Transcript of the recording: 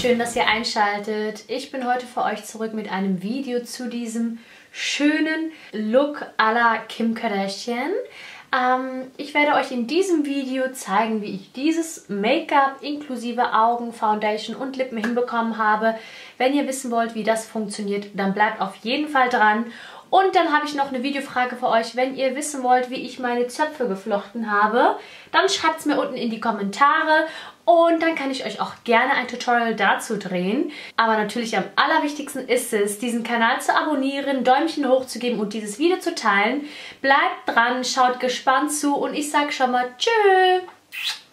Schön, dass ihr einschaltet. Ich bin heute für euch zurück mit einem Video zu diesem schönen Look à la Kim Kardashian. Ich werde euch in diesem Video zeigen, wie ich dieses Make-up inklusive Augen, Foundation und Lippen hinbekommen habe. Wenn ihr wissen wollt, wie das funktioniert, dann bleibt auf jeden Fall dran. Und dann habe ich noch eine Videofrage für euch. Wenn ihr wissen wollt, wie ich meine Zöpfe geflochten habe, dann schreibt es mir unten in die Kommentare. Und dann kann ich euch auch gerne ein Tutorial dazu drehen. Aber natürlich am allerwichtigsten ist es, diesen Kanal zu abonnieren, Däumchen hoch zu geben und dieses Video zu teilen. Bleibt dran, schaut gespannt zu und ich sage schon mal tschüss.